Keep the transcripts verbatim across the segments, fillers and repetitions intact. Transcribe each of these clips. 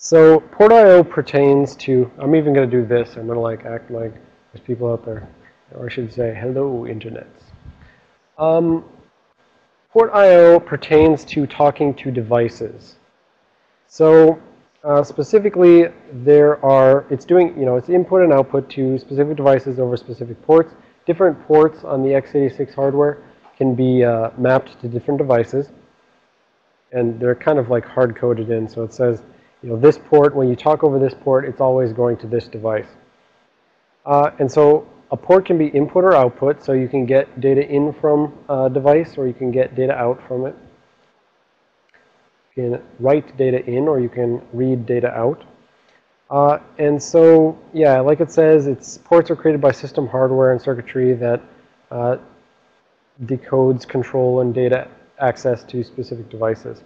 So port I O pertains to, I'm even going to do this. I'm going to like act like there's people out there. Or I should say, hello, internets. Um, port I O pertains to talking to devices. So uh, specifically, there are, it's doing, you know, it's input and output to specific devices over specific ports. Different ports on the x eighty-six hardware can be uh, mapped to different devices. And they're kind of like hard-coded in. So it says, you know, this port, when you talk over this port, it's always going to this device. Uh, and so a port can be input or output, so you can get data in from a device or you can get data out from it. You can write data in or you can read data out. Uh, and so, yeah, like it says, it's ports are created by system hardware and circuitry that uh, decodes control and data access to specific devices.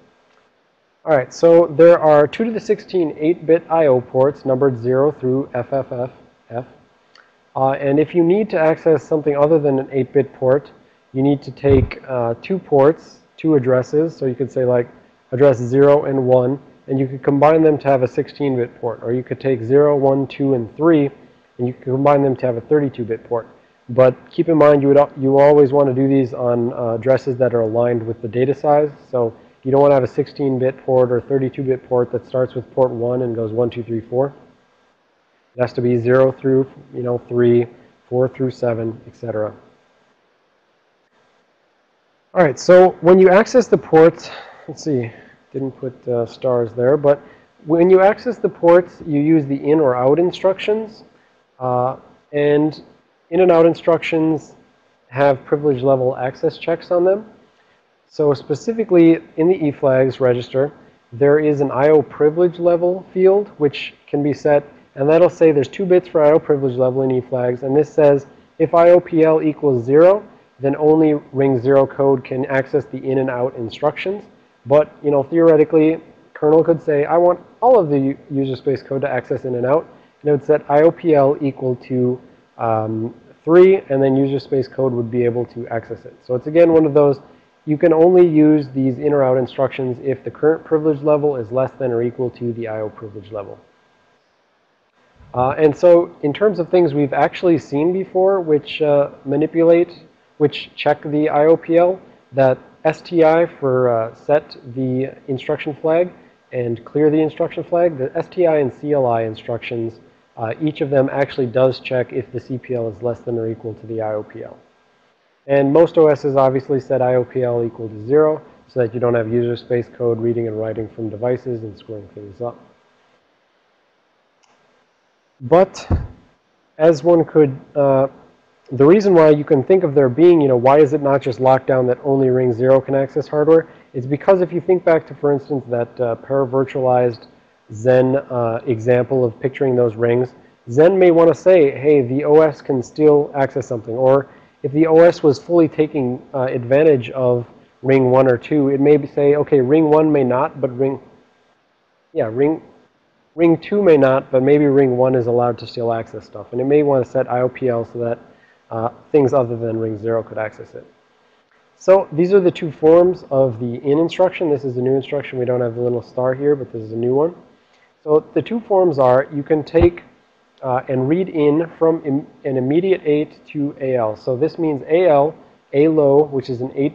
All right, so there are two to the sixteen eight bit I O ports numbered zero through F F F F. Uh, and if you need to access something other than an eight bit port, you need to take uh, two ports, two addresses. So you could say like address zero and one, and you could combine them to have a sixteen bit port. Or you could take zero, one, two, and three, and you could combine them to have a thirty-two bit port. But keep in mind, you would you always want to do these on uh, addresses that are aligned with the data size. So you don't want to have a sixteen bit port or thirty-two bit port that starts with port one and goes one, two, three, four. It has to be zero through, you know, three, four through seven, et cetera. All right, so when you access the ports, let's see, didn't put uh, stars there, but when you access the ports, you use the in or out instructions. Uh, and in and out instructions have privilege level access checks on them. So specifically in the eFlags register, there is an I O privilege level field which can be set, and that'll say there's two bits for I O privilege level in eFlags, and this says if I O P L equals zero, then only ring zero code can access the in and out instructions. But you know, theoretically, kernel could say I want all of the user space code to access in and out, and it would set I O P L equal to um, three, and then user space code would be able to access it. So it's again one of those. You can only use these in or out instructions if the current privilege level is less than or equal to the I O privilege level. Uh, and so in terms of things we've actually seen before which uh, manipulate, which check the I O P L, that S T I for uh, set the instruction flag and clear the instruction flag, the S T I and C L I instructions, uh, each of them actually does check if the C P L is less than or equal to the I O P L. And most O Ss obviously set I O P L equal to zero so that you don't have user space code reading and writing from devices and screwing things up. But as one could, uh, the reason why you can think of there being, you know, why is it not just locked down that only ring zero can access hardware? It's because if you think back to, for instance, that uh, paravirtualized Zen uh, example of picturing those rings, Zen may want to say, hey, the O S can still access something, or if the O S was fully taking uh, advantage of ring one or two, it may say, okay, ring one may not, but ring, yeah, ring, ring two may not, but maybe ring one is allowed to still access stuff. And it may want to set I O P L so that uh, things other than ring zero could access it. So these are the two forms of the in instruction. This is a new instruction. We don't have the little star here, but this is a new one. So the two forms are, you can take Uh, and read in from im an immediate eight to A L. So this means A L, A L O, which is an eight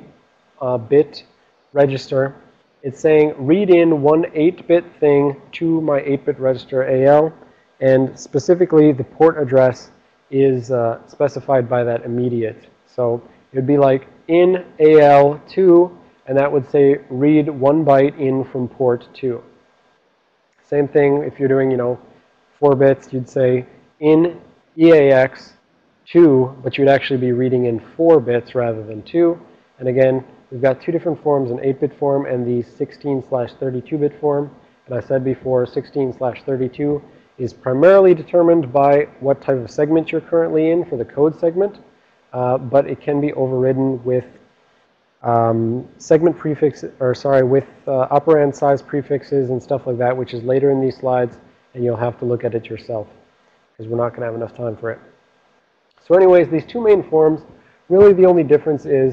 bit uh, register. It's saying read in one eight bit thing to my eight bit register A L, and specifically the port address is uh, specified by that immediate. So it would be like in A L two, and that would say read one byte in from port two. Same thing if you're doing, you know, four bits, you'd say in E A X two, but you'd actually be reading in four bits rather than two. And again, we've got two different forms, an eight bit form and the sixteen slash thirty-two bit form. And I said before, sixteen slash thirty-two is primarily determined by what type of segment you're currently in for the code segment, uh, but it can be overridden with Um, segment prefix, or sorry, with uh, operand size prefixes and stuff like that, which is later in these slides. And you'll have to look at it yourself because we're not going to have enough time for it. So anyways, these two main forms, really the only difference is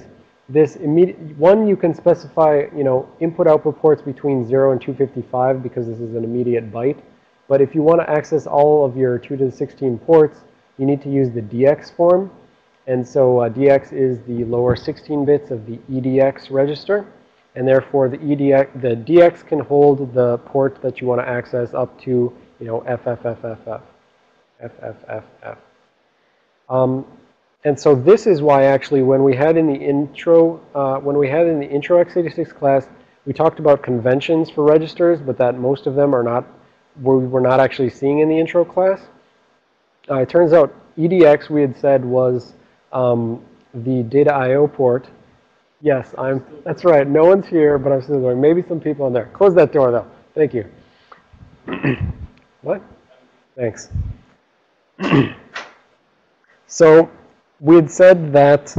this immediate one, you can specify, you know, input output ports between zero and two fifty-five, because this is an immediate byte. But if you want to access all of your two to the sixteen ports, you need to use the D X form. And so uh, D X is the lower sixteen bits of the E D X register, and therefore the E D X the D X can hold the port that you want to access up to, you know, F F F F F F F F F. Um, and so this is why actually when we had in the intro uh, when we had in the intro x eighty-six class, we talked about conventions for registers, but that most of them are not we were not actually seeing in the intro class. Uh, it turns out E D X, we had said, was um, the data I O port. Yes, I'm. That's right. No one's here, but I'm still going. Maybe some people in there. Close that door, though. Thank you. What? Thanks. So we had said that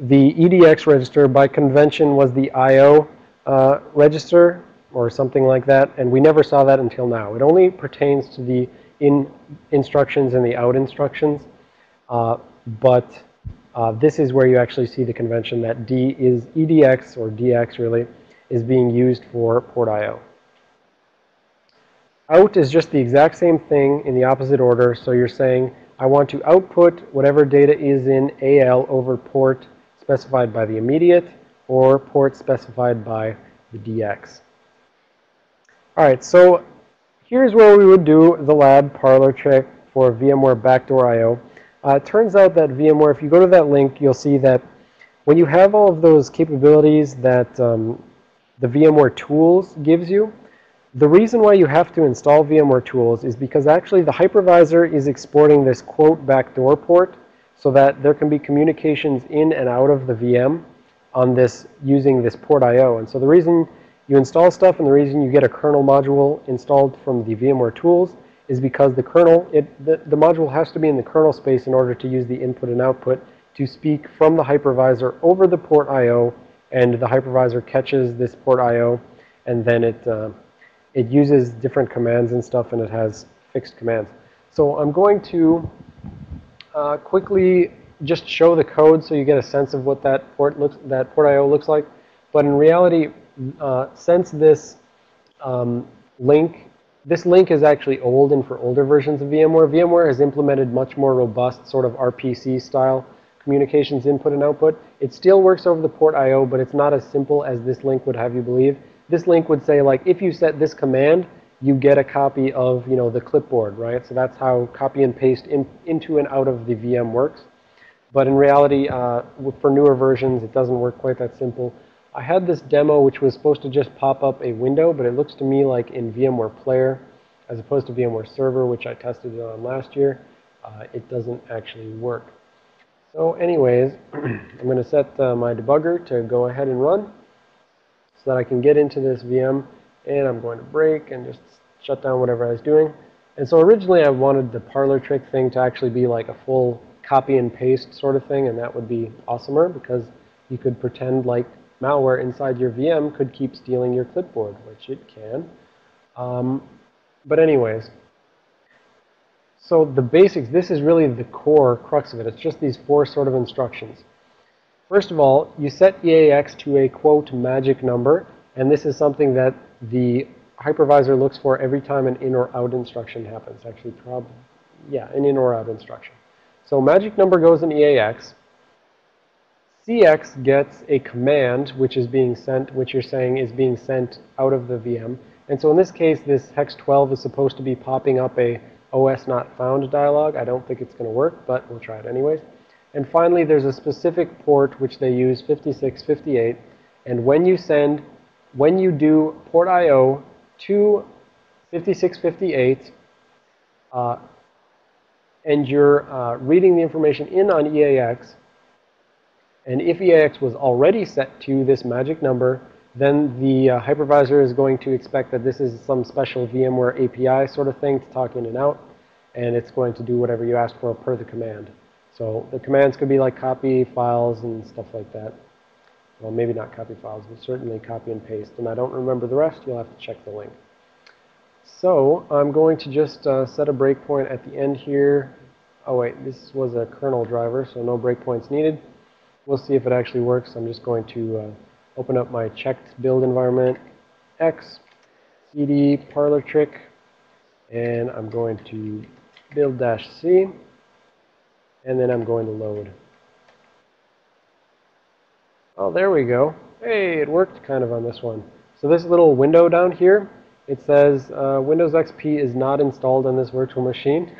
the E D X register, by convention, was the I O uh, register or something like that, and we never saw that until now. It only pertains to the in instructions and the out instructions, uh, but uh, this is where you actually see the convention that D is E D X, or D X really, is being used for port I O. Out is just the exact same thing in the opposite order, so you're saying I want to output whatever data is in A L over port specified by the immediate or port specified by the D X. Alright, so here's where we would do the lab parlor trick for VMware Backdoor I O. Uh, it turns out that VMware, if you go to that link, you'll see that when you have all of those capabilities that um, the VMware Tools gives you, the reason why you have to install VMware Tools is because actually the hypervisor is exporting this quote backdoor port so that there can be communications in and out of the V M on this using this port I O. And so the reason you install stuff, and the reason you get a kernel module installed from the VMware Tools is because the kernel, it, the, the module has to be in the kernel space in order to use the input and output to speak from the hypervisor over the port I O, and the hypervisor catches this port I O, and then it, uh, it uses different commands and stuff, and it has fixed commands. So I'm going to uh, quickly just show the code so you get a sense of what that port looks, that port I O looks like. But in reality, Uh, since this um, link, this link is actually old and for older versions of VMware, VMware has implemented much more robust sort of R P C style communications input and output. It still works over the port I O, but it's not as simple as this link would have you believe. This link would say, like, if you set this command, you get a copy of, you know, the clipboard, right? So that's how copy and paste in, into and out of the V M works. But in reality, uh, for newer versions, it doesn't work quite that simple. I had this demo which was supposed to just pop up a window, but it looks to me like in VMware Player, as opposed to VMware Server, which I tested it on last year, uh, it doesn't actually work. So anyways, I'm going to set uh, my debugger to go ahead and run so that I can get into this V M, and I'm going to break and just shut down whatever I was doing. And so originally I wanted the parlor trick thing to actually be like a full copy and paste sort of thing, and that would be awesomer because you could pretend like malware inside your V M could keep stealing your clipboard, which it can. Um, but anyways, so the basics, this is really the core crux of it. It's just these four sort of instructions. First of all, you set E A X to a, quote, magic number, and this is something that the hypervisor looks for every time an in or out instruction happens. Actually, probably, yeah, an in or out instruction. So magic number goes in E A X. C X gets a command which is being sent, which you're saying is being sent out of the V M. And so in this case, this hex twelve is supposed to be popping up a O S not found dialog. I don't think it's going to work, but we'll try it anyways. And finally, there's a specific port which they use, fifty-six fifty-eight. And when you send, when you do port I O to fifty-six fifty-eight, uh, and you're uh, reading the information in on E A X, and if E A X was already set to this magic number, then the uh, hypervisor is going to expect that this is some special VMware A P I sort of thing to talk in and out, and it's going to do whatever you asked for per the command. So the commands could be like copy files and stuff like that. Well, maybe not copy files, but certainly copy and paste. And I don't remember the rest. You'll have to check the link. So I'm going to just uh, set a breakpoint at the end here. Oh, wait, this was a kernel driver, so no breakpoints needed. We'll see if it actually works. I'm just going to uh, open up my checked build environment, X, cd parlor trick, and I'm going to build dash c, and then I'm going to load. Oh, there we go. Hey, it worked kind of on this one. So this little window down here, it says uh, Windows X P is not installed on this virtual machine,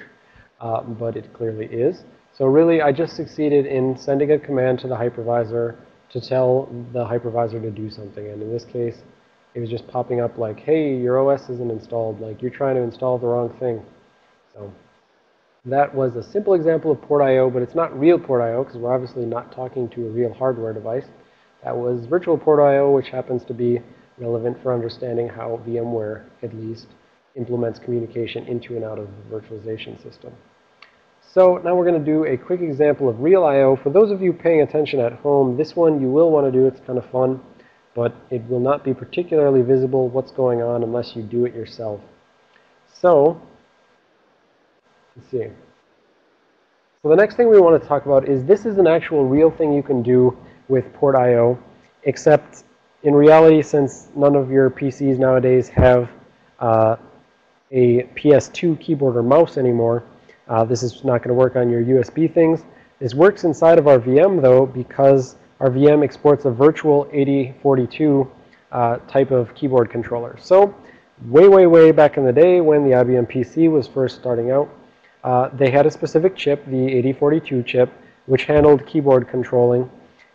uh, but it clearly is. So really, I just succeeded in sending a command to the hypervisor to tell the hypervisor to do something. And in this case, it was just popping up like, hey, your O S isn't installed. Like, you're trying to install the wrong thing. So that was a simple example of port I O, but it's not real port I O because we're obviously not talking to a real hardware device. That was virtual port I O, which happens to be relevant for understanding how VMware, at least, implements communication into and out of the virtualization system. So now we're going to do a quick example of real I O. For those of you paying attention at home, this one you will want to do. It's kind of fun, but it will not be particularly visible what's going on unless you do it yourself. So, let's see. So the next thing we want to talk about is this is an actual real thing you can do with port I O, except in reality, since none of your P Cs nowadays have uh, a P S two keyboard or mouse anymore, uh, this is not going to work on your U S B things. This works inside of our V M, though, because our V M exports a virtual eighty forty-two uh, type of keyboard controller. So way, way, way back in the day when the I B M P C was first starting out, uh, they had a specific chip, the eighty forty-two chip, which handled keyboard controlling.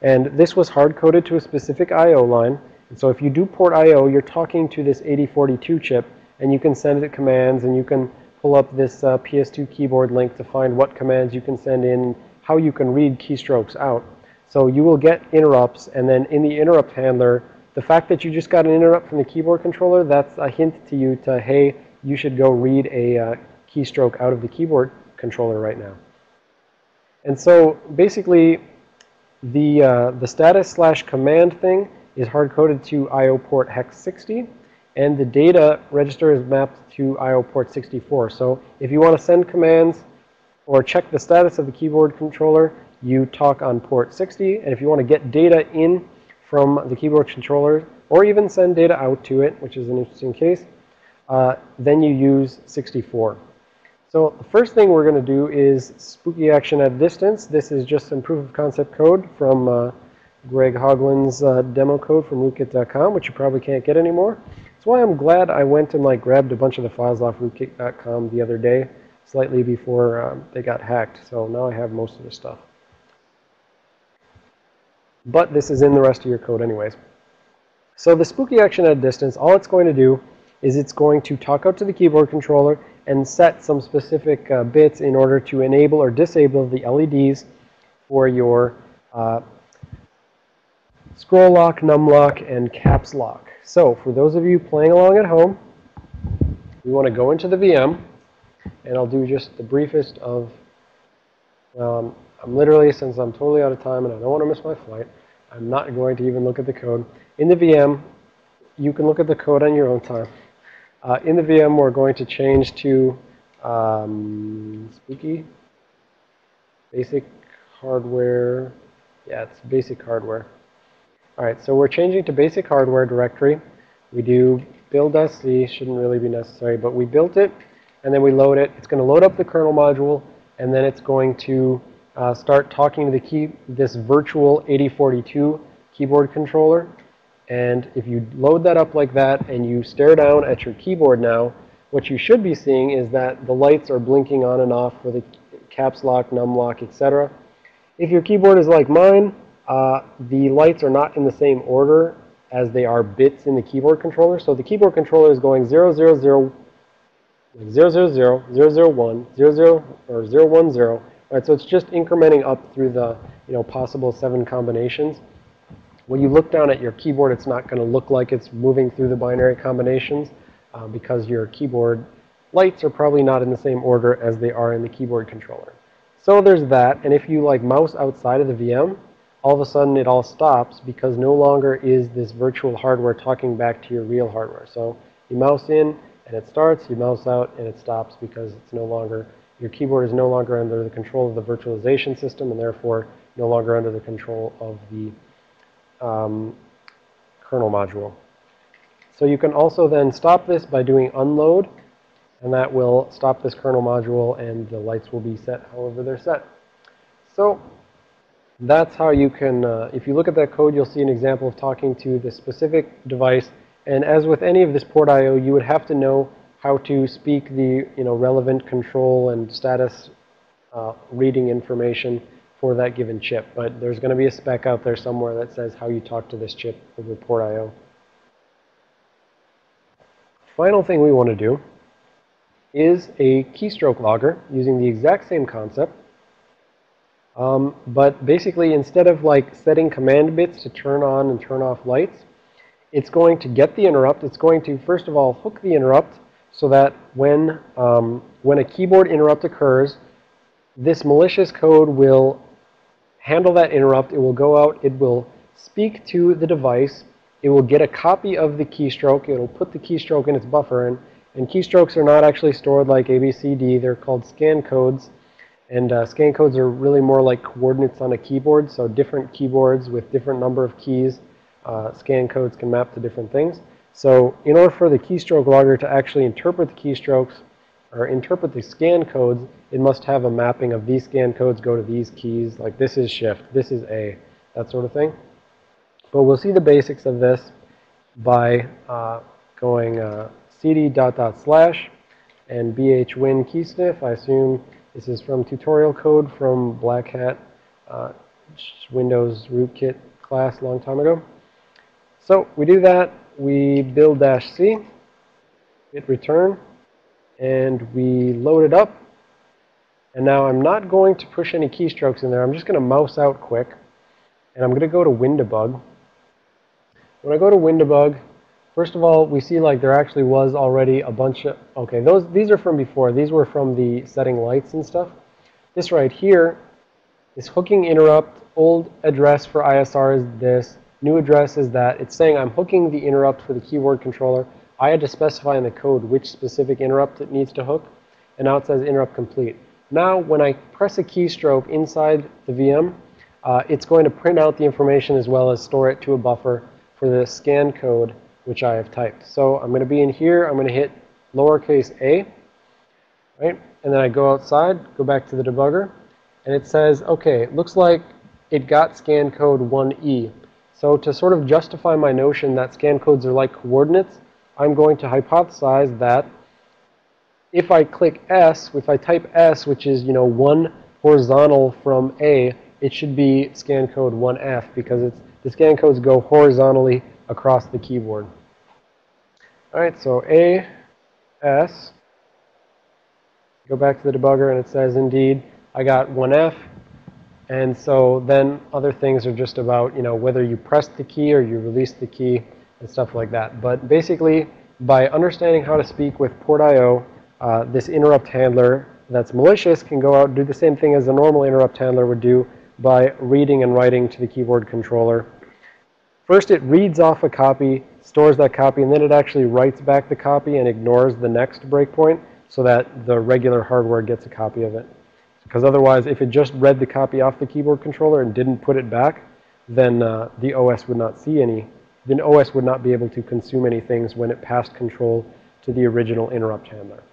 And this was hard-coded to a specific I O line. And so if you do port I O, you're talking to this eighty forty-two chip, and you can send it commands, and you can pull up this uh, P S two keyboard link to find what commands you can send in, how you can read keystrokes out. So you will get interrupts, and then in the interrupt handler, the fact that you just got an interrupt from the keyboard controller, that's a hint to you to, hey, you should go read a uh, keystroke out of the keyboard controller right now. And so basically, The, uh, the status slash command thing is hard-coded to I O port hex sixty, and the data register is mapped to I O port sixty-four. So if you want to send commands or check the status of the keyboard controller, you talk on port sixty. And if you want to get data in from the keyboard controller, or even send data out to it, which is an interesting case, uh, then you use sixty-four. So the first thing we're going to do is spooky action at distance. This is just some proof of concept code from uh, Greg Hoglin's uh, demo code from rootkit dot com, which you probably can't get anymore. That's why I'm glad I went and like grabbed a bunch of the files off rootkit dot com the other day, slightly before um, they got hacked. So now I have most of the stuff. But this is in the rest of your code anyways. So the spooky action at distance, all it's going to do is it's going to talk out to the keyboard controller and set some specific uh, bits in order to enable or disable the L E Ds for your uh, scroll lock, num lock, and caps lock. So for those of you playing along at home, we want to go into the V M, and I'll do just the briefest of, um, I'm literally, since I'm totally out of time and I don't want to miss my flight, I'm not going to even look at the code. In the V M, you can look at the code on your own time. Uh, in the V M, we're going to change to um, spooky, basic hardware. Yeah, it's basic hardware. All right, so we're changing to basic hardware directory. We do build dash c, shouldn't really be necessary, but we built it, and then we load it. It's going to load up the kernel module, and then it's going to uh, start talking to the key, this virtual eighty forty-two keyboard controller. And if you load that up like that and you stare down at your keyboard now, what you should be seeing is that the lights are blinking on and off for the caps lock, num lock, et cetera. If your keyboard is like mine, uh, the lights are not in the same order as they are bits in the keyboard controller. So the keyboard controller is going zero zero zero, zero zero zero, zero zero one, zero zero, or zero one zero. All right, so it's just incrementing up through the, you know, possible seven combinations. When you look down at your keyboard, it's not going to look like it's moving through the binary combinations uh, because your keyboard lights are probably not in the same order as they are in the keyboard controller. So there's that. And if you like mouse outside of the V M, all of a sudden it all stops because no longer is this virtual hardware talking back to your real hardware. So you mouse in and it starts, you mouse out and it stops because it's no longer, your keyboard is no longer under the control of the virtualization system, and therefore no longer under the control of the um, kernel module. So you can also then stop this by doing unload, and that will stop this kernel module, and the lights will be set however they're set. So that's how you can, uh, if you look at that code, you'll see an example of talking to the specific device. And as with any of this port I O, you would have to know how to speak the, you know, relevant control and status uh, reading information for that given chip. But there's going to be a spec out there somewhere that says how you talk to this chip over port I O. Final thing we want to do is a keystroke logger using the exact same concept. Um, but basically, instead of like setting command bits to turn on and turn off lights, it's going to get the interrupt. It's going to, first of all, hook the interrupt so that when, um, when a keyboard interrupt occurs, this malicious code will handle that interrupt. It will go out. It will speak to the device. It will get a copy of the keystroke. It will put the keystroke in its buffer. And, and keystrokes are not actually stored like A B C D. They're called scan codes. And uh, scan codes are really more like coordinates on a keyboard. So different keyboards with different number of keys, uh, scan codes can map to different things. So in order for the keystroke logger to actually interpret the keystrokes or interpret the scan codes, it must have a mapping of these scan codes go to these keys. Like this is shift, this is A, that sort of thing. But we'll see the basics of this by uh, going uh, cd dot dot slash and bhwin keysniff. I assume this is from tutorial code from Black Hat uh, Windows rootkit class a long time ago. So we do that. We build dash C, hit return, and we load it up. And now I'm not going to push any keystrokes in there. I'm just going to mouse out quick. And I'm going to go to WinDbg. When I go to WinDbg, first of all, we see like there actually was already a bunch of, okay, those, these are from before. These were from the setting lights and stuff. This right here is hooking interrupt. Old address for I S R is this. New address is that. It's saying I'm hooking the interrupt for the keyboard controller. I had to specify in the code which specific interrupt it needs to hook. And now it says interrupt complete. Now when I press a keystroke inside the V M, uh, it's going to print out the information as well as store it to a buffer for the scan code, which I have typed. So I'm going to be in here. I'm going to hit lowercase a, right? And then I go outside, go back to the debugger, and it says, okay, it looks like it got scan code one E. So to sort of justify my notion that scan codes are like coordinates, I'm going to hypothesize that if I click S, if I type S, which is, you know, one horizontal from A, it should be scan code one F because it's, the scan codes go horizontally across the keyboard. Alright, so A, S, go back to the debugger and it says indeed I got one F, and so then other things are just about, you know, whether you pressed the key or you released the key and stuff like that. But basically by understanding how to speak with port I O, uh, this interrupt handler that's malicious can go out and do the same thing as a normal interrupt handler would do by reading and writing to the keyboard controller. First, it reads off a copy, stores that copy, and then it actually writes back the copy and ignores the next breakpoint so that the regular hardware gets a copy of it. Because otherwise, if it just read the copy off the keyboard controller and didn't put it back, then uh, the O S would not see any. Then O S would not be able to consume any things when it passed control to the original interrupt handler.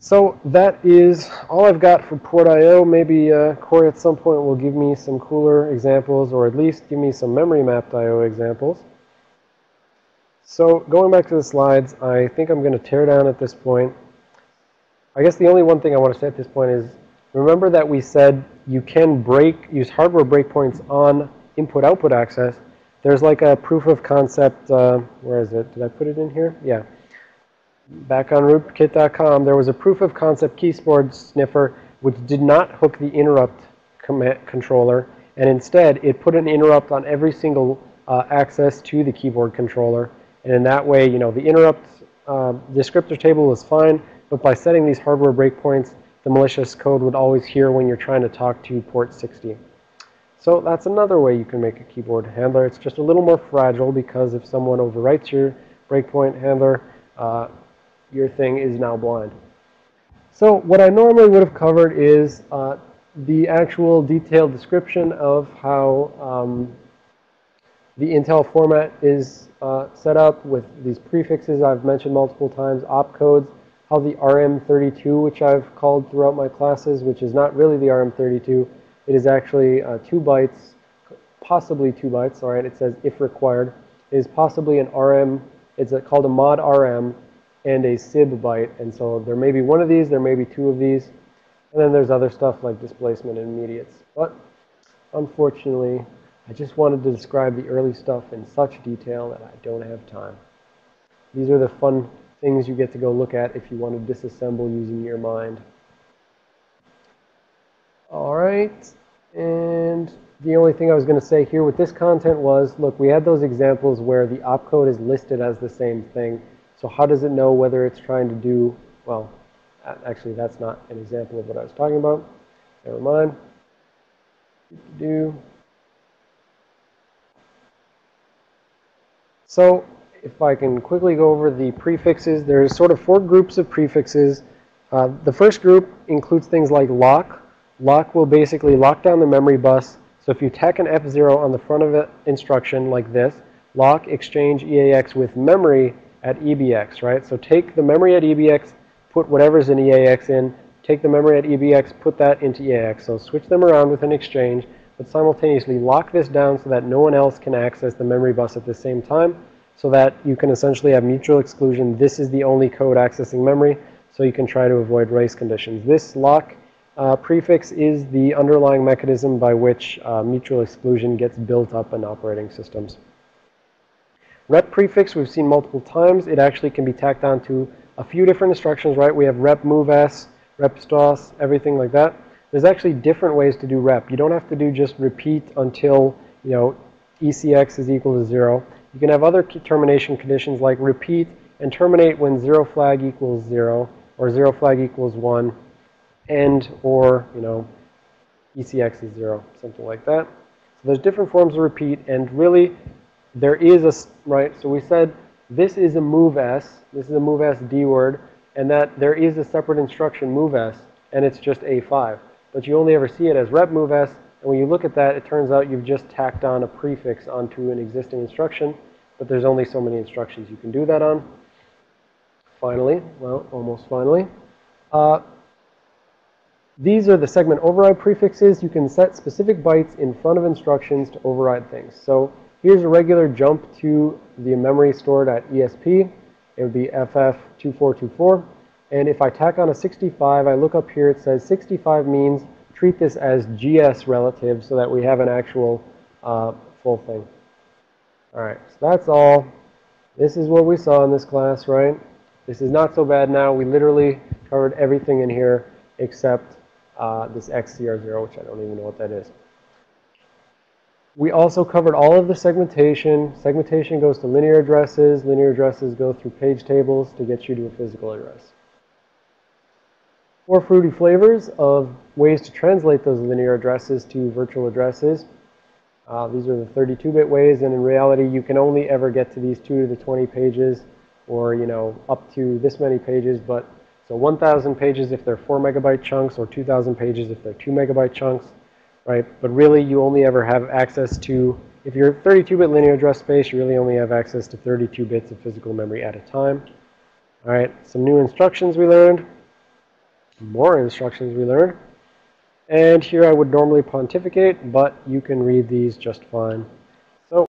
So that is all I've got for port I O. Maybe uh, Corey at some point will give me some cooler examples, or at least give me some memory mapped I O examples. So going back to the slides, I think I'm going to tear down at this point. I guess the only one thing I want to say at this point is remember that we said you can break, use hardware breakpoints on input-output access. There's like a proof of concept, uh, where is it? Did I put it in here? Yeah. Back on rootkit dot com, there was a proof of concept keyboard sniffer which did not hook the interrupt controller, and instead it put an interrupt on every single uh, access to the keyboard controller. And in that way, you know, the interrupt uh, descriptor table was fine, but by setting these hardware breakpoints, the malicious code would always hear when you're trying to talk to port sixty. So that's another way you can make a keyboard handler. It's just a little more fragile because if someone overwrites your breakpoint handler, uh, your thing is now blind. So what I normally would have covered is uh, the actual detailed description of how um, the Intel format is uh, set up with these prefixes I've mentioned multiple times, opcodes, how the A R M thirty-two, which I've called throughout my classes, which is not really the A R M thirty-two, it is actually uh, two bytes, possibly two bytes, alright, it says if required, it is possibly an R M, it's a, called a mod R M and a S I B byte, and so there may be one of these, there may be two of these, and then there's other stuff like displacement and immediates. But unfortunately, I just wanted to describe the early stuff in such detail that I don't have time. These are the fun things you get to go look at if you want to disassemble using your mind. Alright, and the only thing I was going to say here with this content was, look, we had those examples where the opcode is listed as the same thing. So how does it know whether it's trying to do, well, actually that's not an example of what I was talking about. Never mind. Do. So, if I can quickly go over the prefixes, there's sort of four groups of prefixes. Uh, the first group includes things like lock. Lock will basically lock down the memory bus. So if you tack an F zero on the front of an instruction like this, lock exchange E A X with memory at E B X, right? So take the memory at E B X, put whatever's in E A X in, take the memory at E B X, put that into E A X. So switch them around with an exchange, but simultaneously lock this down so that no one else can access the memory bus at the same time, so that you can essentially have mutual exclusion. This is the only code accessing memory, so you can try to avoid race conditions. This lock uh, prefix is the underlying mechanism by which uh, mutual exclusion gets built up in operating systems. Rep prefix we've seen multiple times. It actually can be tacked on to a few different instructions, right? We have rep moves, rep stos, everything like that. There's actually different ways to do rep. You don't have to do just repeat until, you know, E C X is equal to zero. You can have other termination conditions like repeat and terminate when zero flag equals zero or zero flag equals one, and or, you know, E C X is zero, something like that. So there's different forms of repeat, and really there is a, right, so we said this is a moves, this is a moves D word, and that there is a separate instruction moves, and it's just A five. But you only ever see it as rep moves, and when you look at that, it turns out you've just tacked on a prefix onto an existing instruction, but there's only so many instructions you can do that on. Finally, well, almost finally. Uh, these are the segment override prefixes. You can set specific bytes in front of instructions to override things. So here's a regular jump to the memory stored at E S P. It would be F F two four two four. And if I tack on a sixty-five, I look up here, it says sixty-five means treat this as G S relative so that we have an actual uh, full thing. Alright, so that's all. This is what we saw in this class, right? This is not so bad now. We literally covered everything in here except uh, this X C R zero, which I don't even know what that is. We also covered all of the segmentation. Segmentation goes to linear addresses. Linear addresses go through page tables to get you to a physical address. Four fruity flavors of ways to translate those linear addresses to virtual addresses. Uh, these are the thirty-two bit ways, and in reality you can only ever get to these two to the twenty pages, or, you know, up to this many pages, but so one thousand pages if they're four megabyte chunks, or two thousand pages if they're two megabyte chunks, right? But really you only ever have access to, if you're thirty-two bit linear address space, you really only have access to thirty-two bits of physical memory at a time. Alright, some new instructions we learned. More instructions we learned. And here I would normally pontificate, but you can read these just fine.